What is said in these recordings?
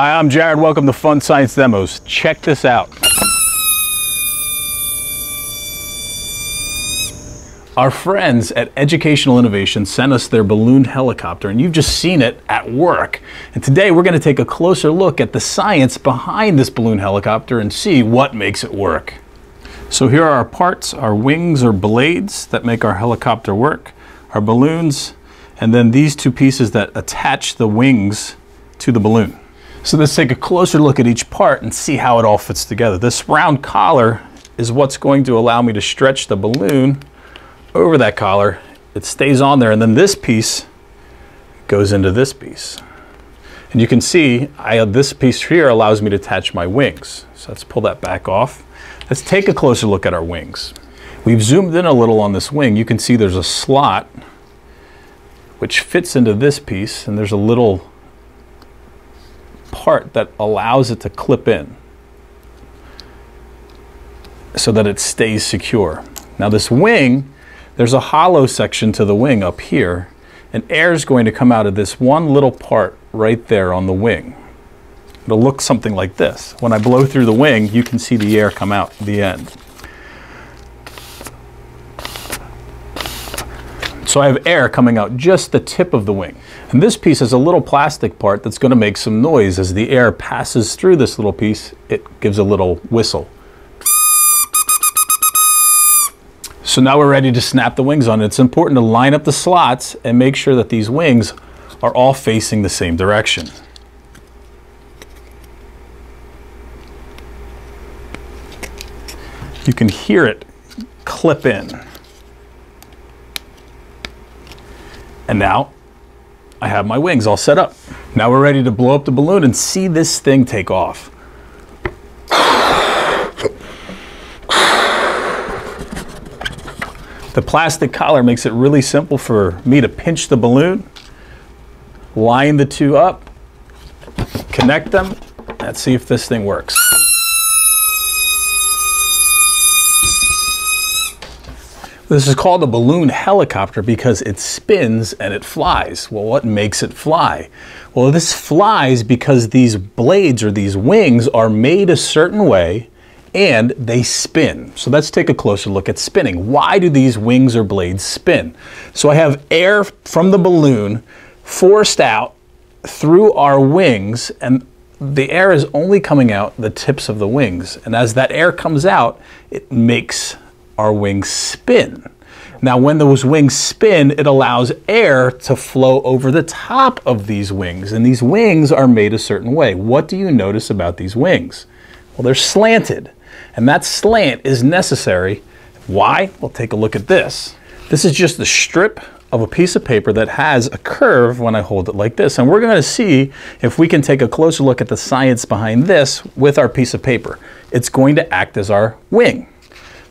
Hi, I'm Jared. Welcome to Fun Science Demos. Check this out. Our friends at Educational Innovations sent us their balloon helicopter, and you've just seen it at work. And today we're going to take a closer look at the science behind this balloon helicopter and see what makes it work. So here are our parts, our wings or blades that make our helicopter work, our balloons, and then these two pieces that attach the wings to the balloon. So let's take a closer look at each part and see how it all fits together. This round collar is what's going to allow me to stretch the balloon over that collar. It stays on there, and then this piece goes into this piece. And you can see this piece here allows me to attach my wings. So let's pull that back off. Let's take a closer look at our wings. We've zoomed in a little on this wing. You can see there's a slot which fits into this piece, and there's a little part that allows it to clip in so that it stays secure. Now this wing, there's a hollow section to the wing up here, and air is going to come out of this one little part right there on the wing. It'll look something like this. When I blow through the wing, you can see the air come out the end. So I have air coming out just the tip of the wing. And this piece is a little plastic part that's going to make some noise. As the air passes through this little piece, it gives a little whistle. So now we're ready to snap the wings on. It's important to line up the slots and make sure that these wings are all facing the same direction. You can hear it clip in. And now I have my wings all set up. Now we're ready to blow up the balloon and see this thing take off. The plastic collar makes it really simple for me to pinch the balloon, line the two up, connect them. Let's see if this thing works. This is called a balloon helicopter because it spins and it flies. Well, what makes it fly? Well, this flies because these blades or these wings are made a certain way and they spin. So let's take a closer look at spinning. Why do these wings or blades spin? So I have air from the balloon forced out through our wings, and the air is only coming out the tips of the wings. And as that air comes out, it makes our wings spin. Now when those wings spin, it allows air to flow over the top of these wings, and these wings are made a certain way. What do you notice about these wings? Well, they're slanted, and that slant is necessary. Why? Well, take a look at this. This is just the strip of a piece of paper that has a curve when I hold it like this, and we're going to see if we can take a closer look at the science behind this with our piece of paper. It's going to act as our wing.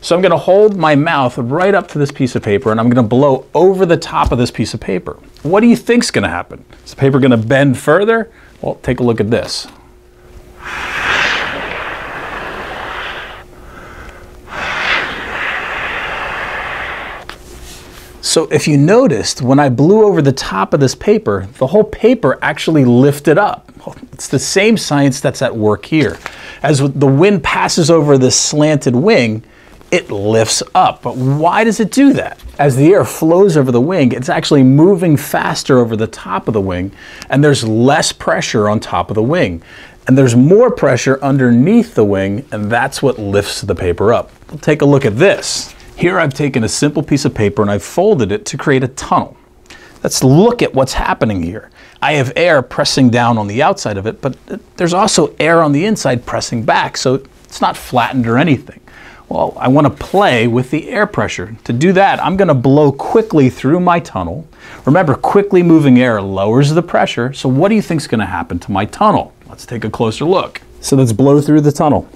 So I'm going to hold my mouth right up to this piece of paper, and I'm going to blow over the top of this piece of paper. What do you think's going to happen? Is the paper going to bend further? Well, take a look at this. So if you noticed, when I blew over the top of this paper, the whole paper actually lifted up. It's the same science that's at work here. As the wind passes over this slanted wing, it lifts up. But why does it do that? As the air flows over the wing, it's actually moving faster over the top of the wing, and there's less pressure on top of the wing. And there's more pressure underneath the wing, and that's what lifts the paper up. We'll take a look at this. Here I've taken a simple piece of paper and I've folded it to create a tunnel. Let's look at what's happening here. I have air pressing down on the outside of it, but there's also air on the inside pressing back, so it's not flattened or anything. Well, I want to play with the air pressure. To do that, I'm going to blow quickly through my tunnel. Remember, quickly moving air lowers the pressure. So what do you think is going to happen to my tunnel? Let's take a closer look. So let's blow through the tunnel.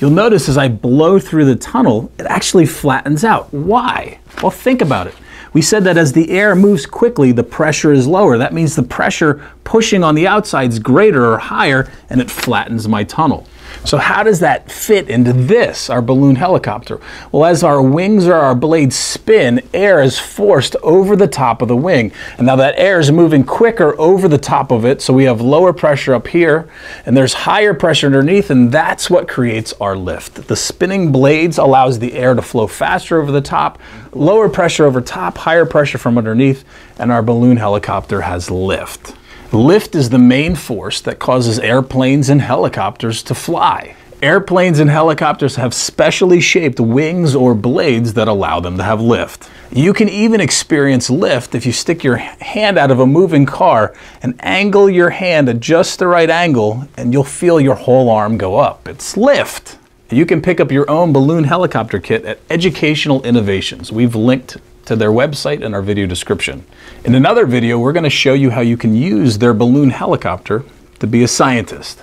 You'll notice as I blow through the tunnel, it actually flattens out. Why? Well, think about it. We said that as the air moves quickly, the pressure is lower. That means the pressure pushing on the outside is greater or higher, and it flattens my tunnel. So how does that fit into this, our balloon helicopter? Well, as our wings or our blades spin, air is forced over the top of the wing. And now that air is moving quicker over the top of it, so we have lower pressure up here, and there's higher pressure underneath, and that's what creates our lift. The spinning blades allows the air to flow faster over the top, lower pressure over top, higher pressure from underneath, and our balloon helicopter has lift. Lift is the main force that causes airplanes and helicopters to fly. Airplanes and helicopters have specially shaped wings or blades that allow them to have lift. You can even experience lift if you stick your hand out of a moving car and angle your hand at just the right angle, and you'll feel your whole arm go up. It's lift. You can pick up your own balloon helicopter kit at Educational Innovations. We've linked to their website in our video description. In another video, we're going to show you how you can use their balloon helicopter to be a scientist.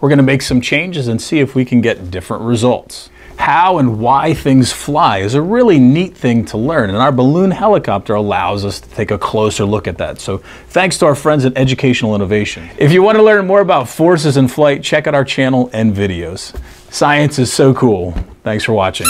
We're going to make some changes and see if we can get different results. How and why things fly is a really neat thing to learn, and our balloon helicopter allows us to take a closer look at that. So thanks to our friends at Educational Innovation. If you want to learn more about forces in flight, check out our channel and videos. Science is so cool. Thanks for watching.